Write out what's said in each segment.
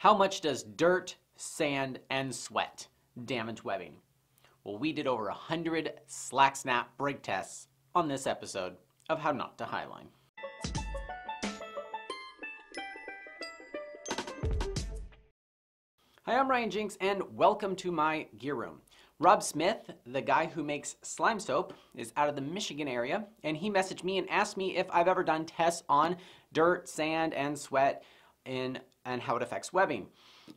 How much does dirt, sand, and sweat damage webbing? Well, we did over 100 slack snap break tests on this episode of How Not to Highline. Hi, I'm Ryan Jenks, and welcome to my gear room. Rob Smith, the guy who makes Slimb Soap, is out of the Michigan area, and he messaged me and asked me if I've ever done tests on dirt, sand, and sweat and how it affects webbing.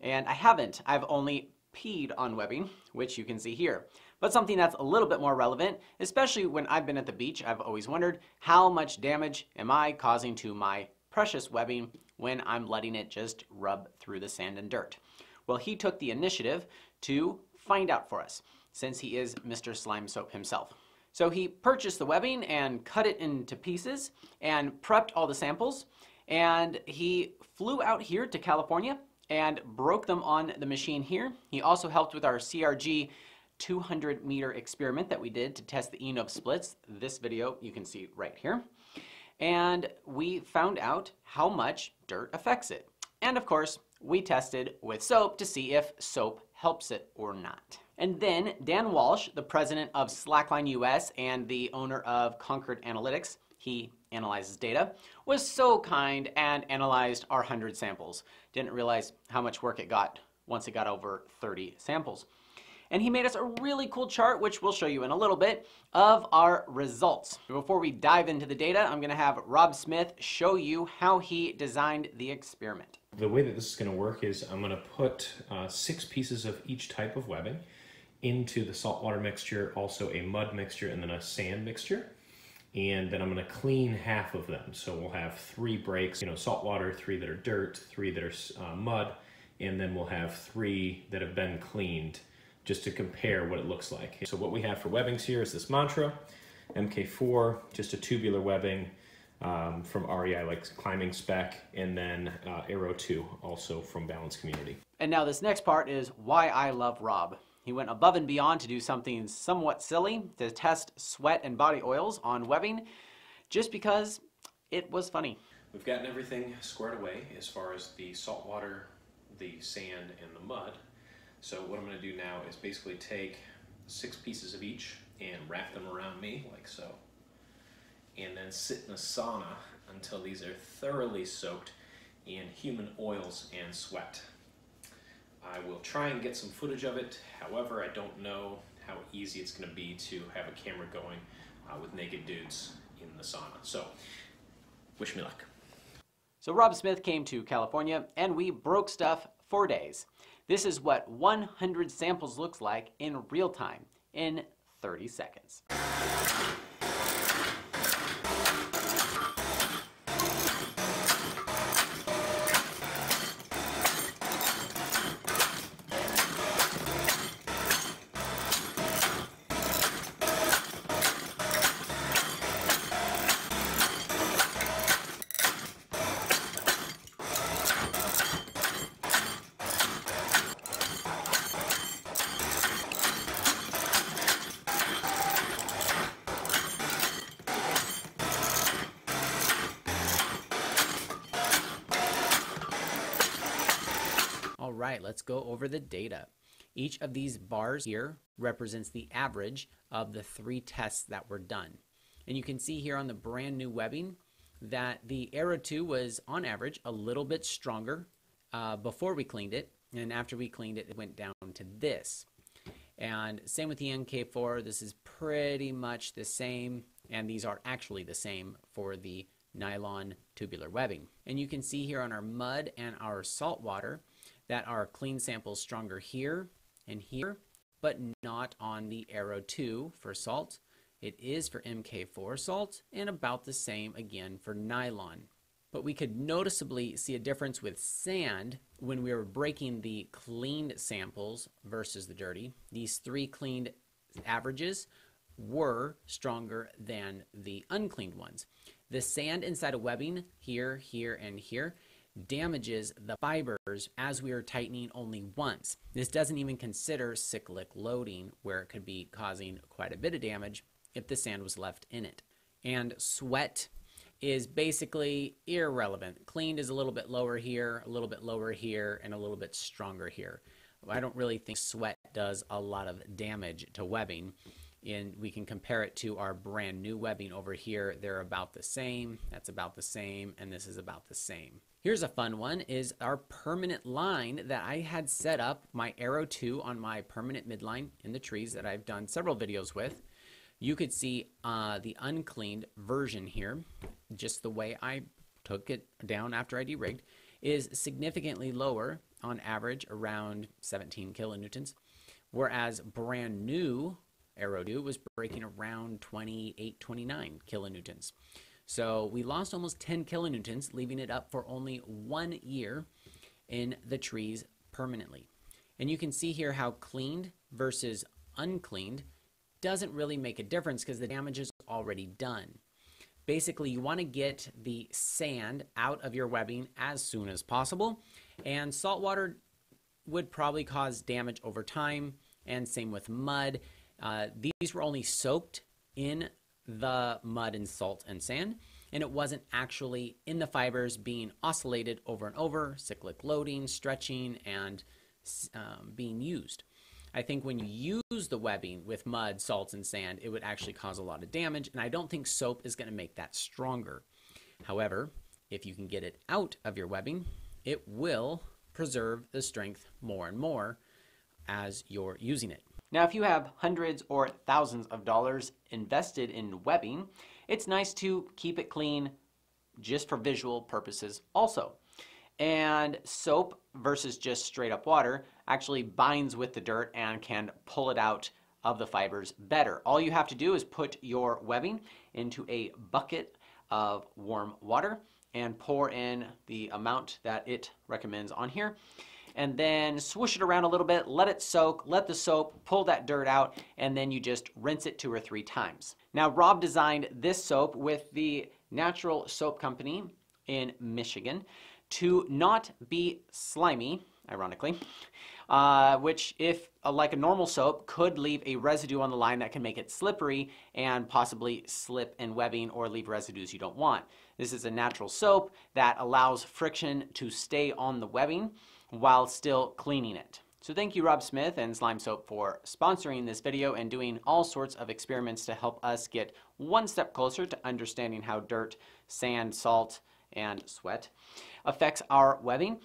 And I haven't. I've only peed on webbing, which you can see here. But something that's a little bit more relevant, especially when I've been at the beach, I've always wondered how much damage am I causing to my precious webbing when I'm letting it just rub through the sand and dirt. Well, he took the initiative to find out for us, since he is Mr. Slimb Soap himself. So he purchased the webbing and cut it into pieces and prepped all the samples, and he flew out here to California and broke them on the machine here. He also helped with our CRG 200 meter experiment that we did to test the Eno splits. This video you can see right here. And we found out how much dirt affects it. And of course, we tested with soap to see if soap helps it or not. And then Dan Walsh, the president of Slackline US and the owner of Concord Analytics, he analyzes data, was so kind and analyzed our 100 samples. Didn't realize how much work it got once it got over 30 samples. And he made us a really cool chart, which we'll show you in a little bit, of our results. Before we dive into the data, I'm gonna have Rob Smith show you how he designed the experiment. The way that this is gonna work is I'm gonna put 6 pieces of each type of webbing into the saltwater mixture, also a mud mixture, and then a sand mixture. And then I'm gonna clean half of them. So we'll have 3 breaks, saltwater, 3 that are dirt, 3 that are mud, and then we'll have 3 that have been cleaned, just to compare what it looks like. So what we have for webbings here is this Mantra MK4, just a tubular webbing from REI, like climbing spec, and then Aero 2, also from Balance Community. And now this next part is why I love Rob. He went above and beyond to do something somewhat silly, to test sweat and body oils on webbing, just because it was funny. We've gotten everything squared away as far as the salt water, the sand, and the mud. So what I'm going to do now is basically take 6 pieces of each and wrap them around me like so, and then sit in a sauna until these are thoroughly soaked in human oils and sweat. I will try and get some footage of it. However, I don't know how easy it's going to be to have a camera going with naked dudes in the sauna. So wish me luck. So Rob Smith came to California and we broke stuff for days. This is what 100 samples looks like in real time, in 30 seconds. Right, let's go over the data. Each of these bars here represents the average of the 3 tests that were done. And you can see here on the brand new webbing that the Aero 2 was on average a little bit stronger before we cleaned it, and after we cleaned it, it went down to this. And same with the MK4, this is pretty much the same, and these are actually the same for the nylon tubular webbing. And you can see here on our mud and our salt water that our clean samples stronger here and here, but not on the Aero 2 for salt. It is for MK4 salt, and about the same again for nylon. But we could noticeably see a difference with sand when we were breaking the cleaned samples versus the dirty. These 3 cleaned averages were stronger than the uncleaned ones. The sand inside of webbing here, here, and here damages the fibers as we are tightening only once. This doesn't even consider cyclic loading, where it could be causing quite a bit of damage if the sand was left in it. And sweat is basically irrelevant. Cleaned is a little bit lower here, a little bit lower here, and a little bit stronger here. I don't really think sweat does a lot of damage to webbing, and we can compare it to our brand new webbing over here. They're about the same, that's about the same, and this is about the same. Here's a fun one, is our permanent line that I had set up, my Aero 2 on my permanent midline in the trees that I've done several videos with. You could see the uncleaned version here, just the way I took it down after I derigged, is significantly lower, on average around 17 kilonewtons, whereas brand new Aero 2 was breaking around 28, 29 kilonewtons. So we lost almost 10 kilonewtons, leaving it up for only 1 year in the trees permanently. And you can see here how cleaned versus uncleaned doesn't really make a difference because the damage is already done. Basically, you want to get the sand out of your webbing as soon as possible, and salt water would probably cause damage over time, and same with mud. These were only soaked in the mud and salt and sand, and it wasn't actually in the fibers being oscillated over and over, cyclic loading, stretching, and being used. I think when you use the webbing with mud, salts, and sand, it would actually cause a lot of damage, and I don't think soap is going to make that stronger. However, if you can get it out of your webbing, it will preserve the strength more and more as you're using it. Now, if you have hundreds or thousands of dollars invested in webbing, it's nice to keep it clean just for visual purposes also. And soap versus just straight up water actually binds with the dirt and can pull it out of the fibers better. All you have to do is put your webbing into a bucket of warm water and pour in the amount that it recommends on here, and then swish it around a little bit, let it soak, let the soap pull that dirt out, and then you just rinse it 2 or 3 times. Now, Rob designed this soap with the Natural Soap Company in Michigan to not be slimy, ironically, which, if like a normal soap, could leave a residue on the line that can make it slippery and possibly slip in webbing or leave residues you don't want. This is a natural soap that allows friction to stay on the webbing while still cleaning it. So thank you, Rob Smith and Slimb Soap, for sponsoring this video and doing all sorts of experiments to help us get one step closer to understanding how dirt, sand, salt, and sweat affects our webbing.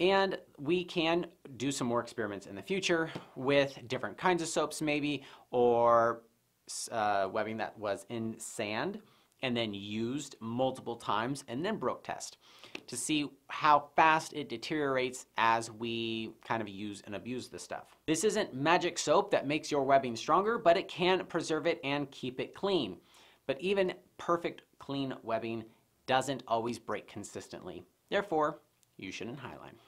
And we can do some more experiments in the future with different kinds of soaps maybe, or webbing that was in sand and then used multiple times and then broke test to see how fast it deteriorates as we kind of use and abuse this stuff. This isn't magic soap that makes your webbing stronger, but it can preserve it and keep it clean. But even perfect clean webbing doesn't always break consistently. Therefore, you shouldn't highline.